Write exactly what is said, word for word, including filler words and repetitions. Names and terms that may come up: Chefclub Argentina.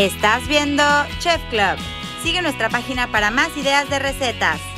Estás viendo Chef Club. Sigue nuestra página para más ideas de recetas.